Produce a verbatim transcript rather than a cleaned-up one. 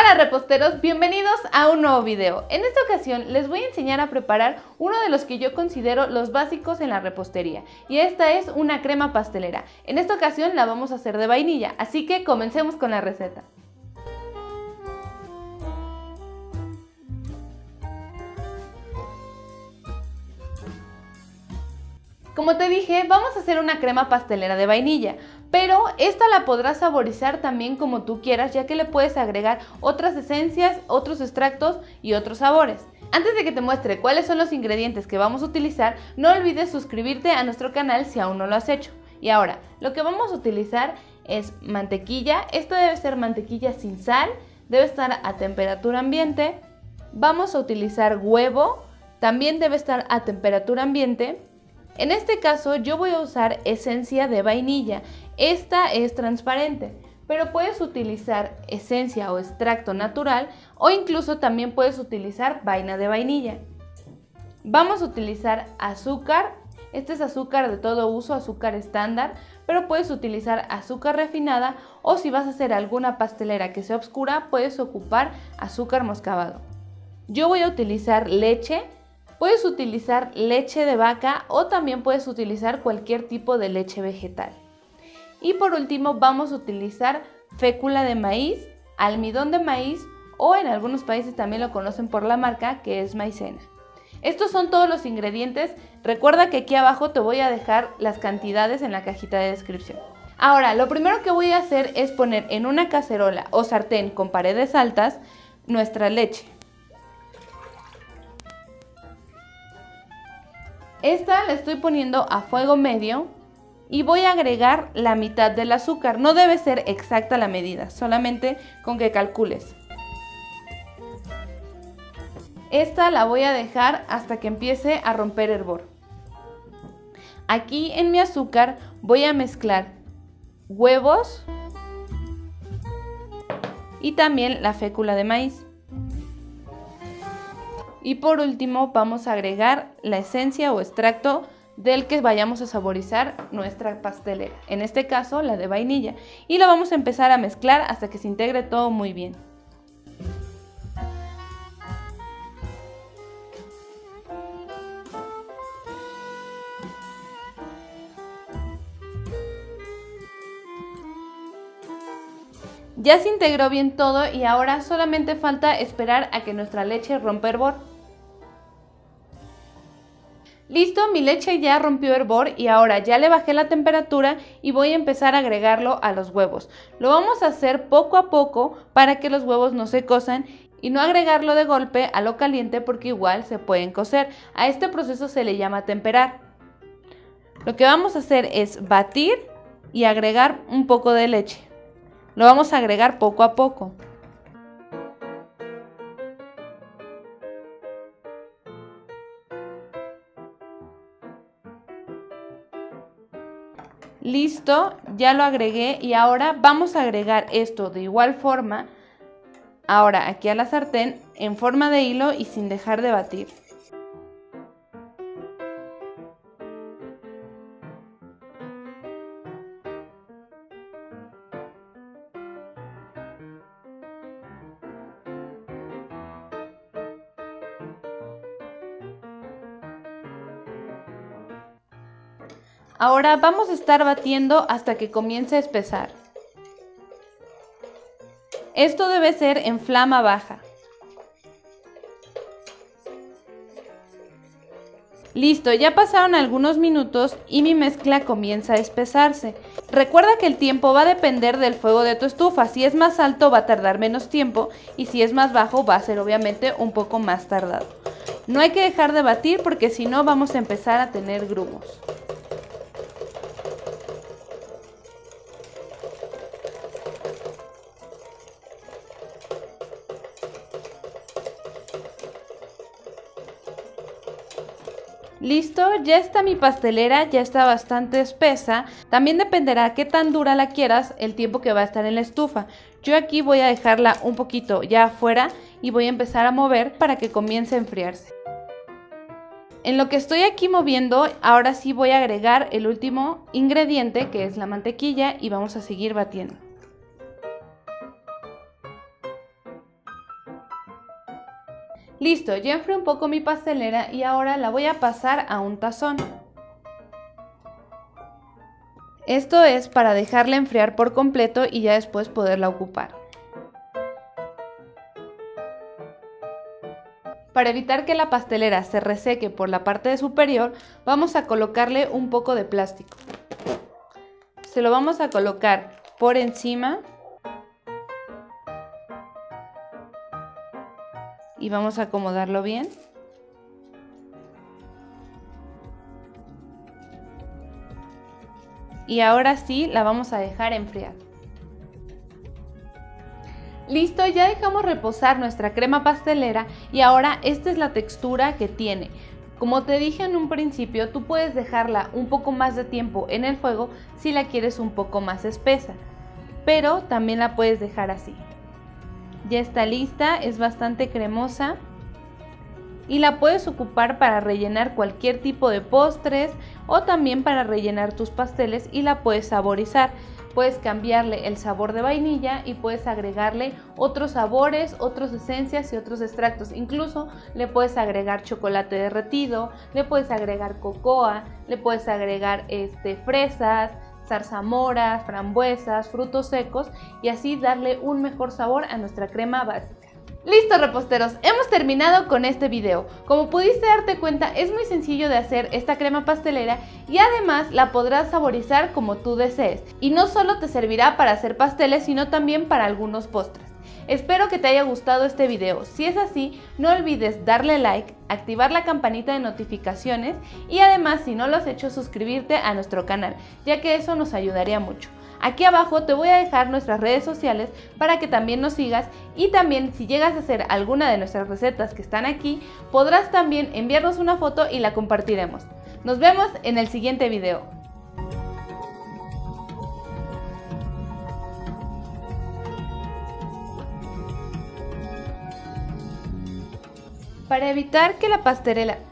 Hola reposteros, bienvenidos a un nuevo video. En esta ocasión les voy a enseñar a preparar uno de los que yo considero los básicos en la repostería, y esta es una crema pastelera. En esta ocasión la vamos a hacer de vainilla, así que comencemos con la receta. Como te dije, vamos a hacer una crema pastelera de vainilla, pero esta la podrás saborizar también como tú quieras, ya que le puedes agregar otras esencias, otros extractos y otros sabores. Antes de que te muestre cuáles son los ingredientes que vamos a utilizar, no olvides suscribirte a nuestro canal si aún no lo has hecho. Y ahora, lo que vamos a utilizar es mantequilla. Esto debe ser mantequilla sin sal, debe estar a temperatura ambiente. Vamos a utilizar huevo, también debe estar a temperatura ambiente. En este caso yo voy a usar esencia de vainilla, esta es transparente, pero puedes utilizar esencia o extracto natural o incluso también puedes utilizar vaina de vainilla. Vamos a utilizar azúcar, este es azúcar de todo uso, azúcar estándar, pero puedes utilizar azúcar refinada o si vas a hacer alguna pastelera que sea oscura puedes ocupar azúcar moscabado. Yo voy a utilizar leche. Puedes utilizar leche de vaca o también puedes utilizar cualquier tipo de leche vegetal. Y por último vamos a utilizar fécula de maíz, almidón de maíz o en algunos países también lo conocen por la marca que es maicena. Estos son todos los ingredientes. Recuerda que aquí abajo te voy a dejar las cantidades en la cajita de descripción. Ahora, lo primero que voy a hacer es poner en una cacerola o sartén con paredes altas nuestra leche. Esta la estoy poniendo a fuego medio y voy a agregar la mitad del azúcar. No debe ser exacta la medida, solamente con que calcules. Esta la voy a dejar hasta que empiece a romper hervor. Aquí en mi azúcar voy a mezclar huevos y también la fécula de maíz. Y por último vamos a agregar la esencia o extracto del que vayamos a saborizar nuestra pastelera, en este caso la de vainilla, y la vamos a empezar a mezclar hasta que se integre todo muy bien. Ya se integró bien todo y ahora solamente falta esperar a que nuestra leche rompa hervor. Listo, mi leche ya rompió hervor y ahora ya le bajé la temperatura y voy a empezar a agregarlo a los huevos. Lo vamos a hacer poco a poco para que los huevos no se cosan y no agregarlo de golpe a lo caliente porque igual se pueden cocer. A este proceso se le llama temperar. Lo que vamos a hacer es batir y agregar un poco de leche. Lo vamos a agregar poco a poco. Listo, ya lo agregué y ahora vamos a agregar esto de igual forma, ahora aquí a la sartén en forma de hilo y sin dejar de batir. Ahora vamos a estar batiendo hasta que comience a espesar. Esto debe ser en flama baja. Listo, ya pasaron algunos minutos y mi mezcla comienza a espesarse. Recuerda que el tiempo va a depender del fuego de tu estufa. Si es más alto va a tardar menos tiempo y si es más bajo va a ser obviamente un poco más tardado. No hay que dejar de batir porque si no vamos a empezar a tener grumos. Listo, ya está mi pastelera, ya está bastante espesa. También dependerá qué tan dura la quieras el tiempo que va a estar en la estufa. Yo aquí voy a dejarla un poquito ya afuera y voy a empezar a mover para que comience a enfriarse. En lo que estoy aquí moviendo, ahora sí voy a agregar el último ingrediente que es la mantequilla y vamos a seguir batiendo. Listo, ya enfrié un poco mi pastelera y ahora la voy a pasar a un tazón. Esto es para dejarla enfriar por completo y ya después poderla ocupar. Para evitar que la pastelera se reseque por la parte superior, vamos a colocarle un poco de plástico. Se lo vamos a colocar por encima y vamos a acomodarlo bien. Y ahora sí la vamos a dejar enfriar. Listo, ya dejamos reposar nuestra crema pastelera y ahora esta es la textura que tiene. Como te dije en un principio, tú puedes dejarla un poco más de tiempo en el fuego si la quieres un poco más espesa, pero también la puedes dejar así. Ya está lista, es bastante cremosa y la puedes ocupar para rellenar cualquier tipo de postres o también para rellenar tus pasteles y la puedes saborizar. Puedes cambiarle el sabor de vainilla y puedes agregarle otros sabores, otras esencias y otros extractos. Incluso le puedes agregar chocolate derretido, le puedes agregar cocoa, le puedes agregar este, fresas, zarzamoras, frambuesas, frutos secos y así darle un mejor sabor a nuestra crema básica. Listo reposteros, hemos terminado con este video. Como pudiste darte cuenta, es muy sencillo de hacer esta crema pastelera y además la podrás saborizar como tú desees. Y no solo te servirá para hacer pasteles, sino también para algunos postres. Espero que te haya gustado este video. Si es así, no olvides darle like, activar la campanita de notificaciones y además, si no lo has hecho, suscribirte a nuestro canal, ya que eso nos ayudaría mucho. Aquí abajo te voy a dejar nuestras redes sociales para que también nos sigas y también si llegas a hacer alguna de nuestras recetas que están aquí, podrás también enviarnos una foto y la compartiremos. Nos vemos en el siguiente video. Para evitar que la pastelera